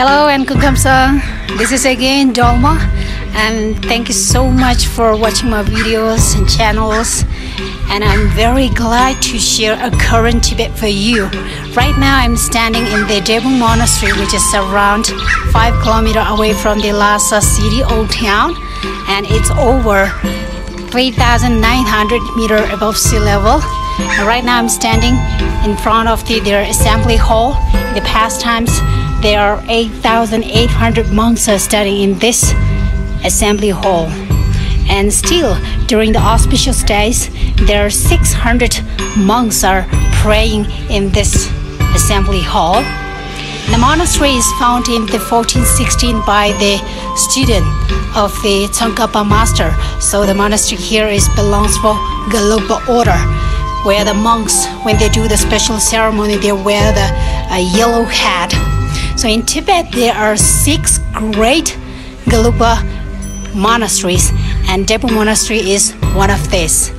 Hello and Kung Kamsang. This is again Dolma, and thank you so much for watching my videos and channels, and I'm very glad to share a current Tibet for you. Right now I'm standing in the Drepung Monastery, which is around 5 kilometers away from the Lhasa city old town, and it's over 3,900 meters above sea level. And right now I'm standing in front of their assembly hall. In the past times there are 8,800 monks are studying in this assembly hall, and still during the auspicious days there are 600 monks are praying in this assembly hall. The monastery is founded in the 1416 by the student of the Tsongkhapa master, so the monastery here is belongs for Galopa order, where the monks, when they do the special ceremony, they wear the yellow hat. So in Tibet there are 6 great Gelugpa monasteries, and Drepung Monastery is one of these.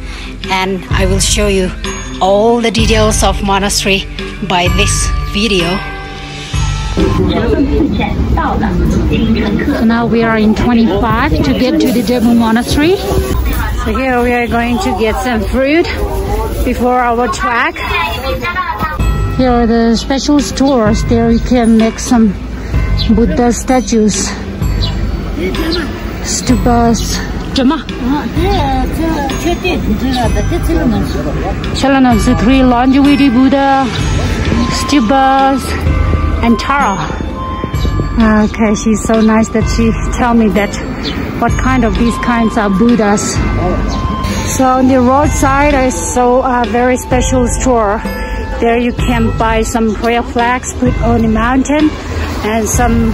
And I will show you all the details of monastery by this video. So now we are in 25 to get to the Drepung Monastery. So here we are going to get some fruit before our trek. Here are the special stores. There you can make some Buddha statues, stupas. Jama. Chalanam, the 3 longevity Buddha, stupas, and Tara. Okay, she's so nice that she tell me that what kind of these kinds are Buddhas. So on the roadside I saw a very special store. There you can buy some prayer flags put on the mountain and some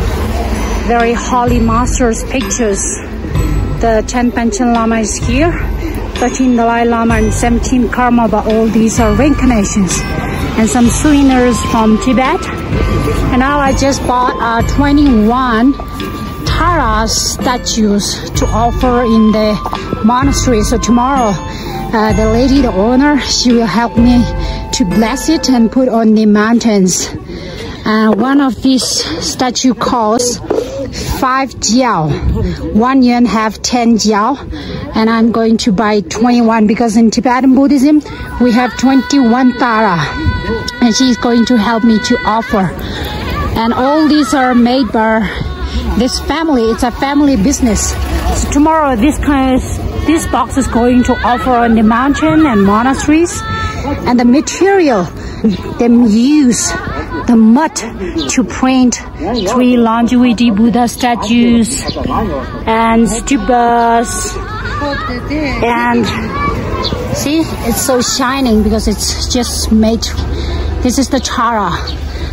very holy masters' pictures. The 10 Panchen Lama is here, 13 Dalai Lama and 17 Karma, but all these are reincarnations. And some souvenirs from Tibet. And now I just bought 21 Tara statues to offer in the monastery. So tomorrow, the lady, the owner, she will help me to bless it and put on the mountains. One of these statue costs 5 jiao, 1 yuan have 10 jiao, and I'm going to buy 21 because in Tibetan Buddhism we have 21 Tara, and she's going to help me to offer. And all these are made by this family. It's a family business. So tomorrow this box is going to offer on the mountain and monasteries, and the material they use the mud to print 3 longevity Buddha statues and stupas. And see, it's so shining because it's just made. This is the Tara.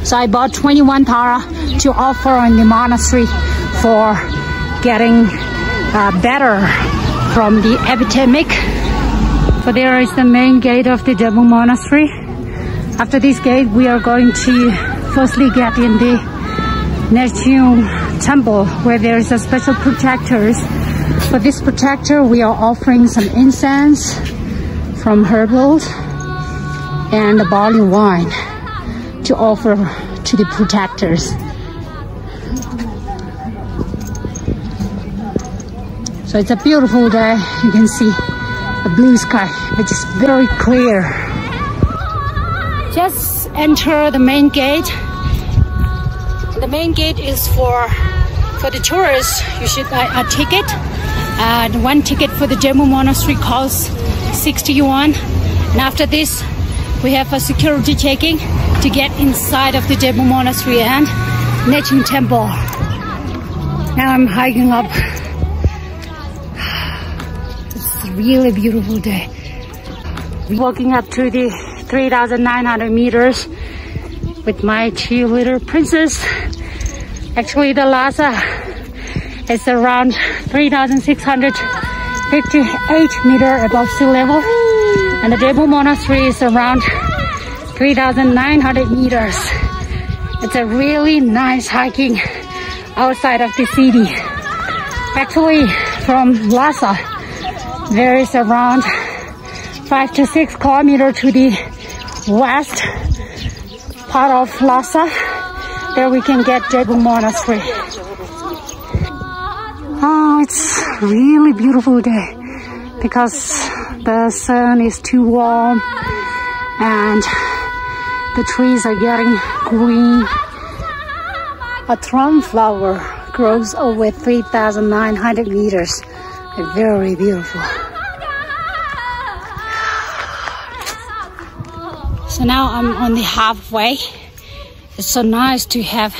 So I bought 21 Tara to offer on the monastery for getting better from the epidemic. So there is the main gate of the Drepung Monastery. After this gate, we are going to firstly get in the Nechung Temple, where there is a special protectors. For this protector, we are offering some incense from herbals and the barley wine to offer to the protectors. So it's a beautiful day. You can see a blue sky, which is very clear. Just enter the main gate. The main gate is for the tourists. You should buy a ticket. And one ticket for the Drepung Monastery costs 60 yuan. And after this, we have a security checking to get inside of the Drepung Monastery and Nechung Temple. Now I'm hiking up. It's a really beautiful day. Walking up to the 3,900 meters with my cheerleader princess. Actually, the Lhasa is around 3,658 meters above sea level, and the Drepung Monastery is around 3,900 meters. It's a really nice hiking outside of the city. Actually, from Lhasa, there is around 5 to 6 kilometers to the west part of Lhasa, There we can get Drepung Monastery. Oh, it's a really beautiful day because the sun is too warm and the trees are getting green. A thorn flower grows over 3,900 meters. Very beautiful. So now I'm on the halfway. It's so nice to have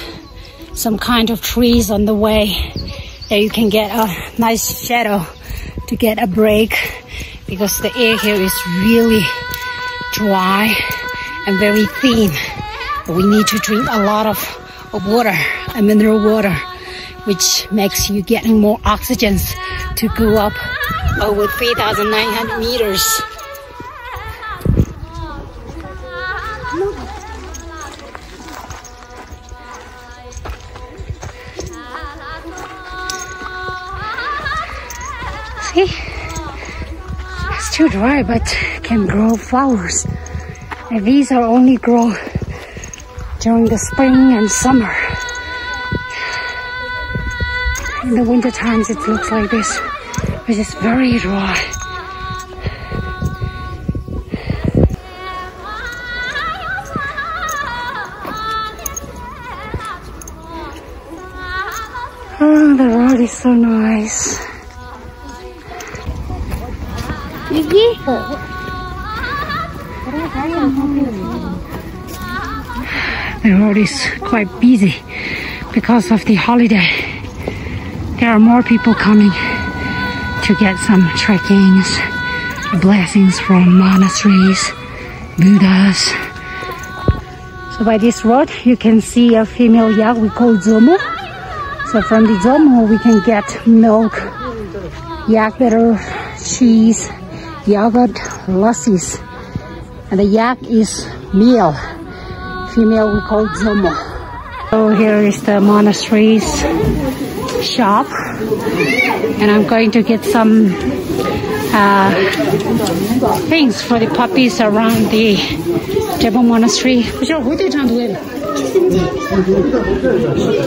some kind of trees on the way that you can get a nice shadow to get a break, because the air here is really dry and very thin. We need to drink a lot of water, and mineral water, which makes you getting more oxygen to go up over 3,900 meters. See, it's too dry, but can grow flowers. And these are only grown during the spring and summer. In the winter times, it looks like this, which is very dry. Oh, the road is so nice. The road is quite busy because of the holiday. There are more people coming to get some trekkings, blessings from monasteries, Buddhas. So by this road you can see a female yak we call Zomo. So from the Zomo we can get milk, yak butter, cheese, yogurt, lassis. And the yak is male. Female we call Zomo. So here is the monastery's shop, and I'm going to get some things for the puppies around the Drepung Monastery.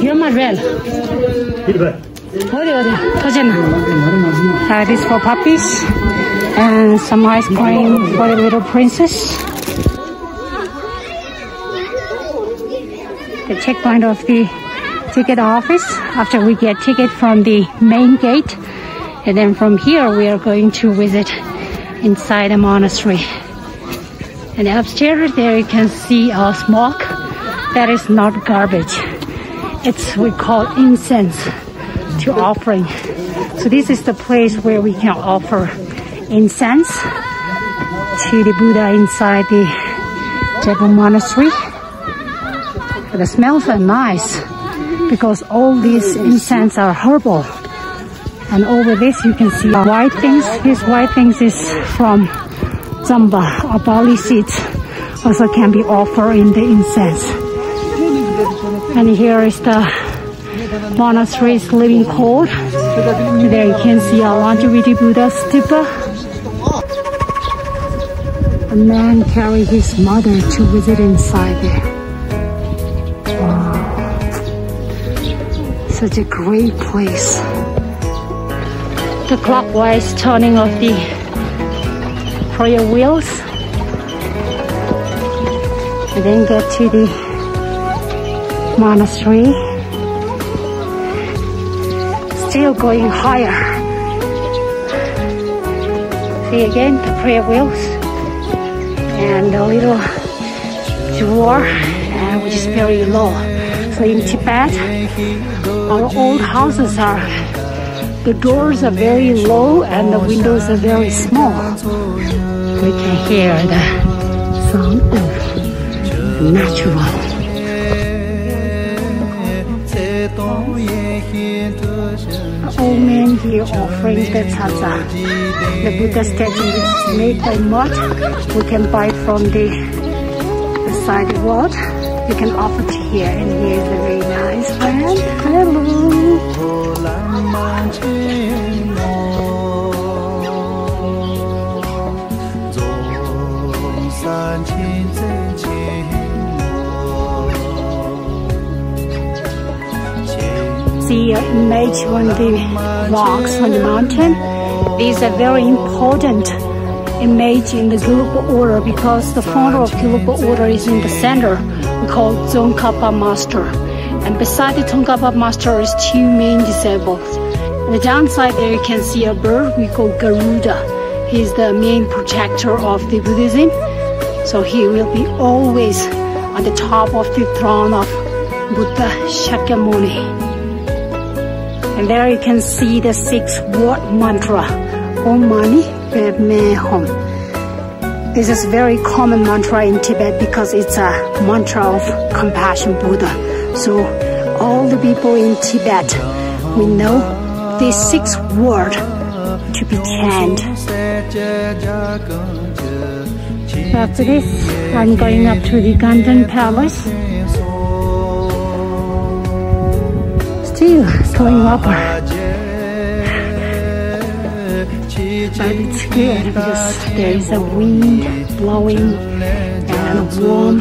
You're my red. This for puppies, and some ice cream for the little princess. The checkpoint of the ticket office, after we get ticket from the main gate, and then from here we are going to visit inside the monastery. And upstairs there you can see a smoke that is not garbage. It's we call incense to offering. So this is the place where we can offer incense to the Buddha inside the Drepung Monastery. The smells are nice because all these incense are herbal, and over this you can see white things. These white things is from zamba or barley seeds, also can be offered in the incense. And here is the monastery's living court. There you can see a longevity Buddha stupa. A man carried his mother to visit inside there. Wow. Such a great place. The clockwise turning of the prayer wheels. And then get to the monastery. Still going higher. See again the prayer wheels and the little drawer, which is very low. So in Tibet, our old houses are, the doors are very low and the windows are very small. We can hear the sound of natural. Old man here offering the tsaza. The Buddha statue is made by mud. We can buy from the sidewalk. You can offer to here, and here is a very nice friend. Hello. see an image on the rocks on the mountain. These are very important image in the Gelugpa order because the founder of Gelugpa order is in the center. We call Tsongkhapa master. And beside the Tsongkhapa master is two main disciples. On the downside there you can see a bird we call Garuda. He is the main protector of the Buddhism. So he will be always on the top of the throne of Buddha Shakyamuni. And there you can see the 6-word mantra, Om Mani Padme Hom. This is very common mantra in Tibet because it's a mantra of compassion Buddha. So all the people in Tibet, we know this 6-word to be chant. So after this, I'm going up to the Ganden Palace. Still going upward. But it's good because there is a wind blowing and a warm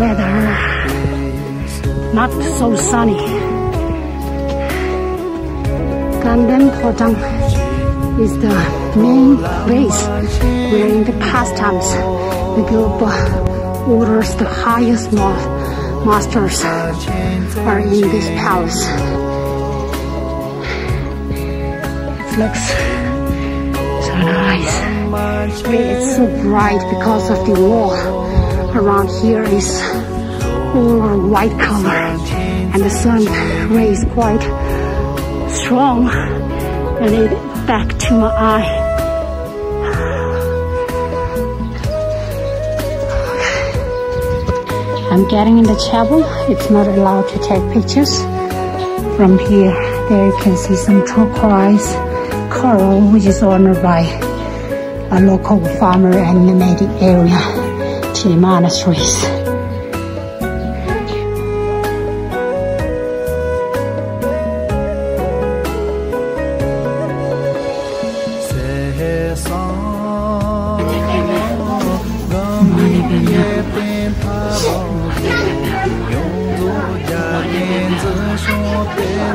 weather. Not so sunny. Ganden Phodrang is the main place where in the past times the Gelugpa orders the highest masters are in this palace. Looks so nice. It's so bright because of the wall around here is all white color and the sun rays quite strong and it back to my eye. I'm getting in the chapel. It's not allowed to take pictures from here. There you can see some turquoise coral, which is honored by a local farmer and the native area to the monasteries.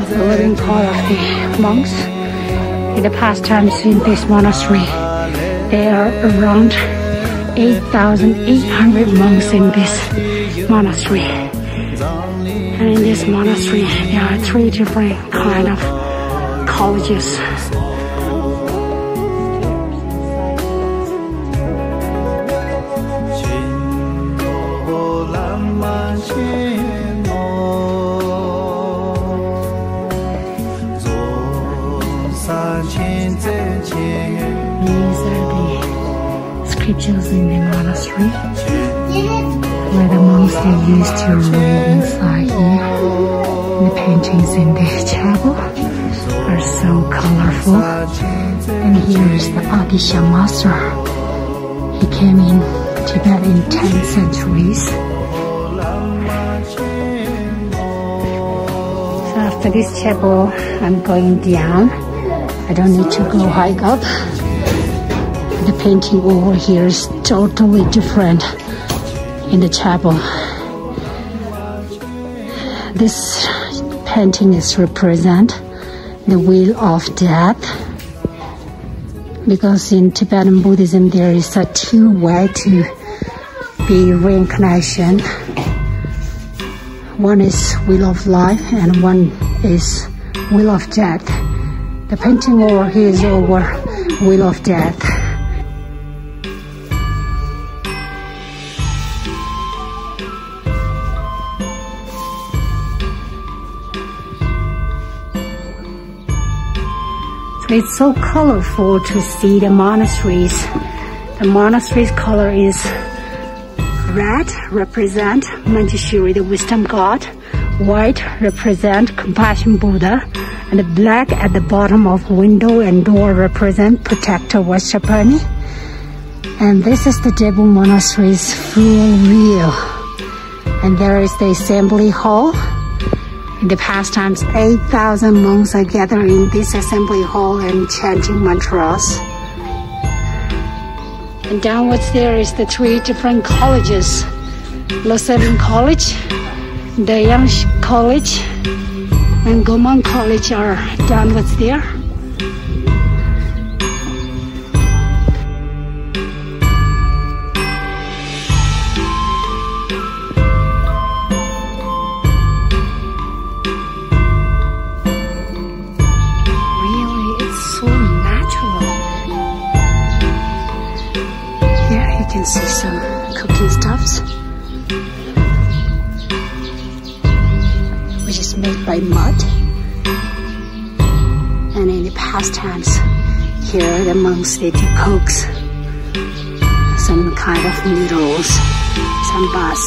The living call of the monks. In the past times in this monastery, there are around 8,800 monks in this monastery. And in this monastery, there are 3 different kind of colleges. Pictures in the monastery where the monks they used to rule inside here. And the paintings in this chapel are so colorful. And here is the Atisha master. He came in Tibet in 10 centuries. So after this chapel, I'm going down. I don't need to go hike up. The painting over here is totally different in the chapel. This painting is represent the wheel of death. Because in Tibetan Buddhism there is a 2 ways to be reincarnation. One is wheel of life and one is wheel of death. The painting over here is over wheel of death. It's so colorful to see the monasteries. The monastery's color is red, represent Manjushri, the wisdom god. White, represent compassion Buddha. And the black at the bottom of window and door represent protector Vajrapani. And this is the Drepung Monastery's full wheel. And there is the assembly hall. In the past times, 8,000 monks are gathered in this assembly hall and chanting mantras. And downwards there is the 3 different colleges. Loseling College, Dayang College and Gomang College are done with there. Really, it's so natural. Here you can see some cooking stuffs, which is made by mud. And in the past times, here the monks, they did cook some kind of noodles, some bas.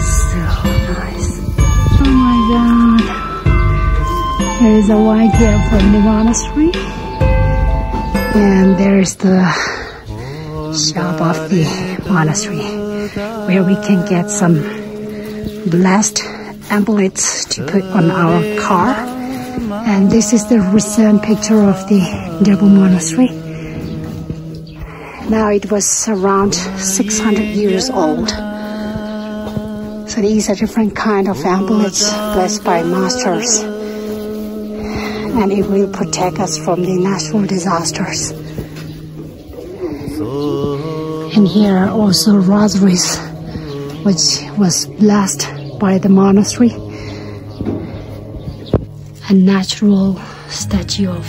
So nice. Oh my god. There is a white gate from the monastery. And there is the shop of the monastery, where we can get some blessed amulets to put on our car. And this is the recent picture of the Drepung Monastery. Now it was around 600 years old. So these are different kind of amulets blessed by masters, and it will protect us from the natural disasters. And here are also rosaries, which was blessed by the monastery. A natural statue of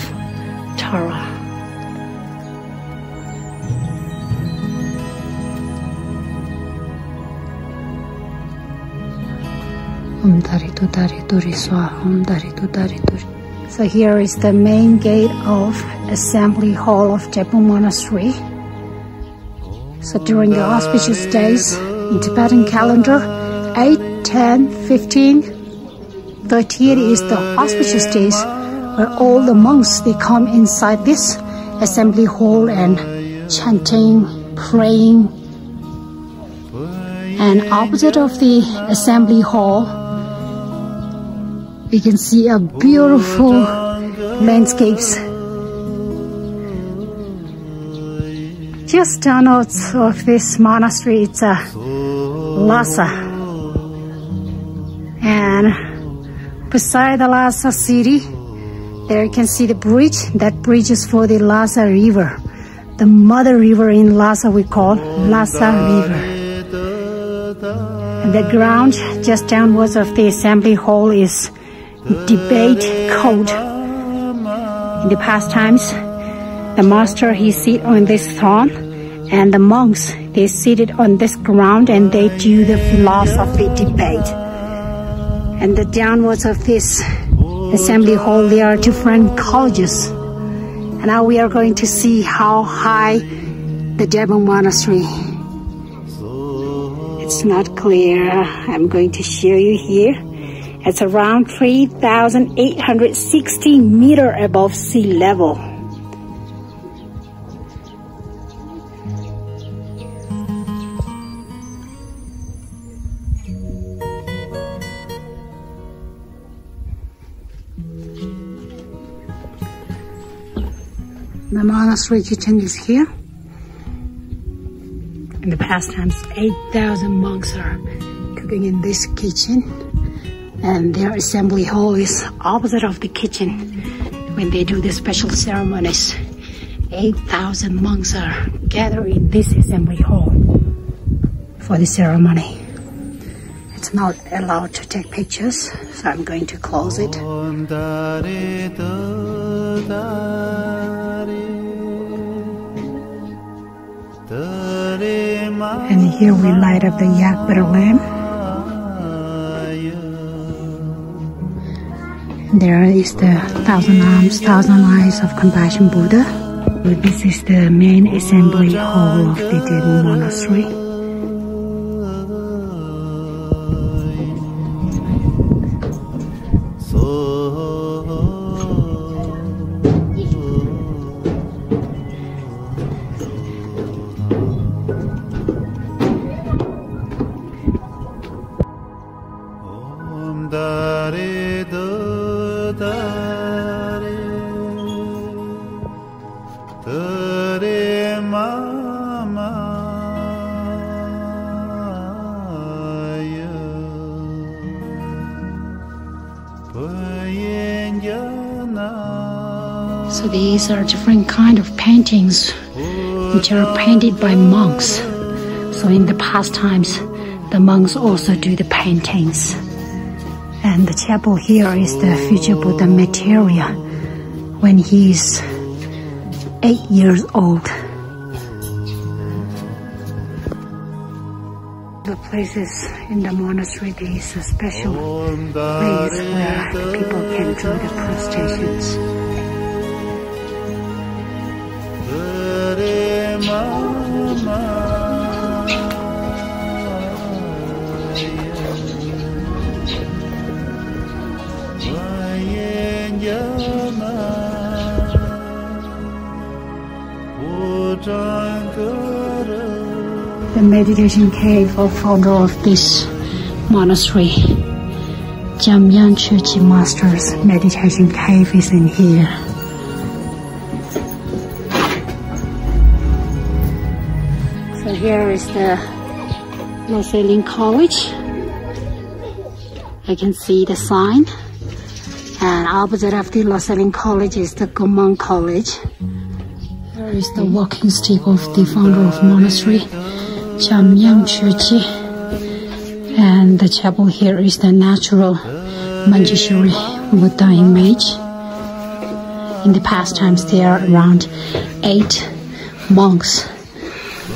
Tara. So here is the main gate of Assembly Hall of Drepung Monastery. So during the auspicious days in Tibetan calendar, 8, 10, 15, 13 is the auspicious days where all the monks, they come inside this assembly hall and chanting, praying. And opposite of the assembly hall, we can see a beautiful landscapes just down out of this monastery. It's a Lhasa, and beside the Lhasa city, there you can see the bridge. That bridge is for the Lhasa River, the mother river in Lhasa we call Lhasa River. And the ground just downwards of the assembly hall is debate court. In the past times, the master, he sit on this throne, and the monks, they seated on this ground, and they do the philosophy debate. And the downwards of this assembly hall, there are different colleges. And now we are going to see how high the Drepung Monastery. It's not clear. I'm going to show you here. It's around 3,860 meters above sea level. The monastery kitchen is here. In the past times, 8,000 monks are cooking in this kitchen, and their assembly hall is opposite of the kitchen when they do the special ceremonies. 8,000 monks are gathered in this assembly hall for the ceremony. It's not allowed to take pictures, so I'm going to close it. And here we light up the yak butter lamp. There is the thousand arms, thousand eyes of compassion Buddha. This is the main assembly hall of the Drepung Monastery. So these are different kind of paintings which are painted by monks. So in the past times, the monks also do the paintings. And the chapel here is the future Buddha Maitreya when he is 8 years old. The places in the monastery, there is a special place where people can do the prostrations. The meditation cave of founder of this monastery, Jamyang Chuqi Master's meditation cave, is in here. So here is the Loseling College. I can see the sign. And opposite of the Loseling College is the Gomang College. There is the walking stick of the founder of monastery, Jamyang Chuqi. And the chapel here is the natural Manjushri Buddha image. In the past times, there are around 8 monks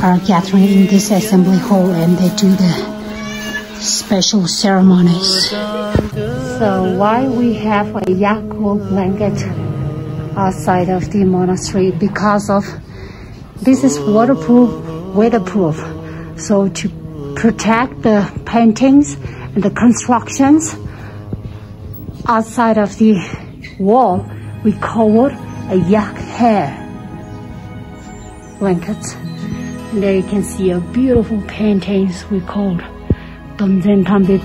are gathering in this assembly hall, and they do the special ceremonies. So why we have a Yakult blanket outside of the monastery? Because of this is waterproof, weatherproof. So to protect the paintings and the constructions outside of the wall, we cover a yak hair blanket. And there you can see a beautiful paintings we called Domzen Tanbe.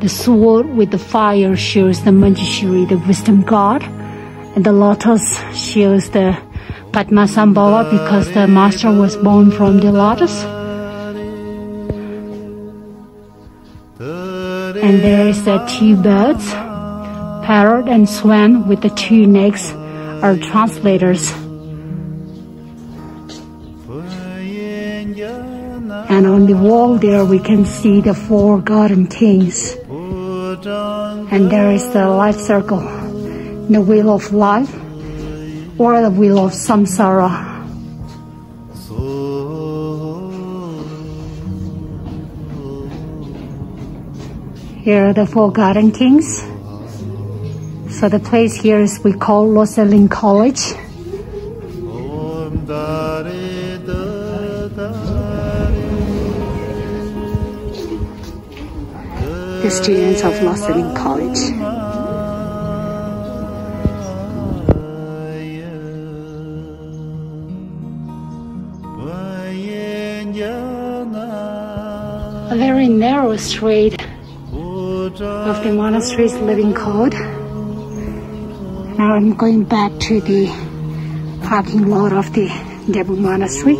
The sword with the fire shows the Manjushri, the wisdom god, and the lotus shows the Padmasambhava, because the master was born from the lotus. And there is the 2 birds, parrot and swan, with the 2 necks are translators. And on the wall there we can see the 4 garden kings. And there is the life circle, the wheel of life, or the wheel of samsara. Here are the 4 garden kings. So the place here is we call Loseling College. The students of Loseling College. A very narrow street of the monastery's living code. Now I'm going back to the parking lot of the Drepung Monastery.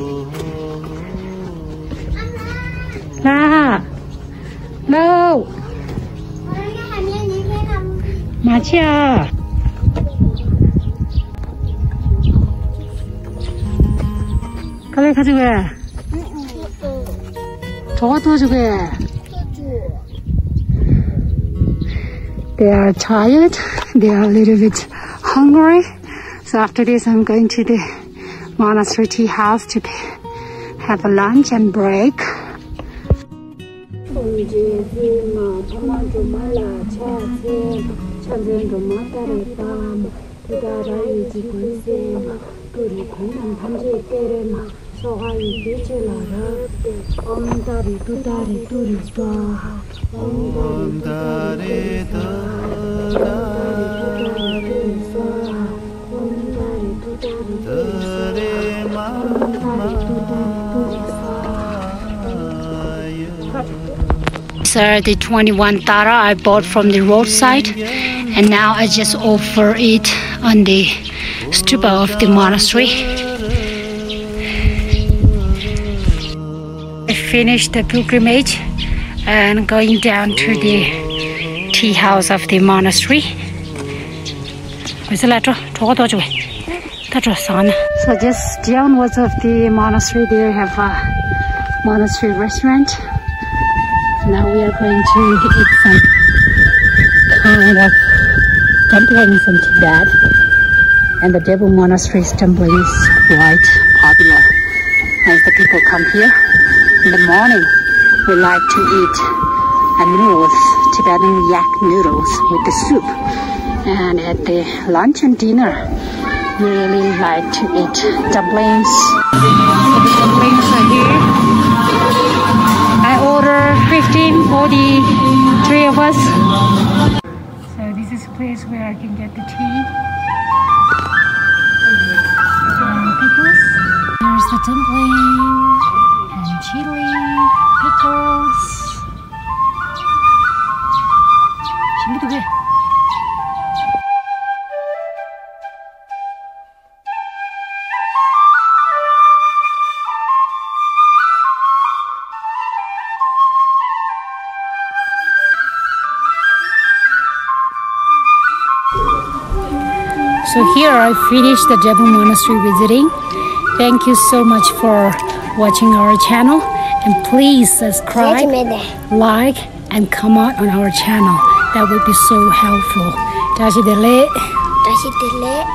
Ah, no! Matcha. Come here, Kazuya. They are tired. They are a little bit hungry. So after this, I'm going to the monastery tea house to have a lunch and break. These are the 21 Tara I bought from the roadside, and now I just offer it on the stupa of the monastery. I finished the pilgrimage and going down to the tea house of the monastery. So just downwards of the monastery, there have a monastery restaurant. Now we are going to eat some kind of dumplings and Tibet. And the Drepung Monastery's dumpling is quite popular. As the people come here in the morning, we like to eat a meal with Tibetan yak noodles with the soup. And at the lunch and dinner, we really like to eat dumplings. So the dumplings are here. I ordered 15 for the three of us. So this is a place where I can get the tea. Pickles. There's the dumpling and chili, pickles. So here I finished the Drepung Monastery visiting. Thank you so much for watching our channel, and please subscribe, like and comment on our channel. That would be so helpful. 다시 들래. 다시 들래.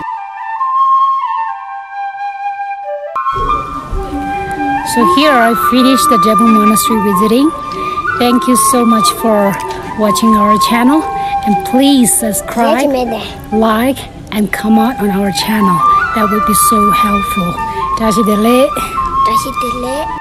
So here I finished the Drepung Monastery visiting. Thank you so much for watching our channel, and please subscribe, like and comment on our channel. That would be so helpful. 다시 들래. 다시 들래.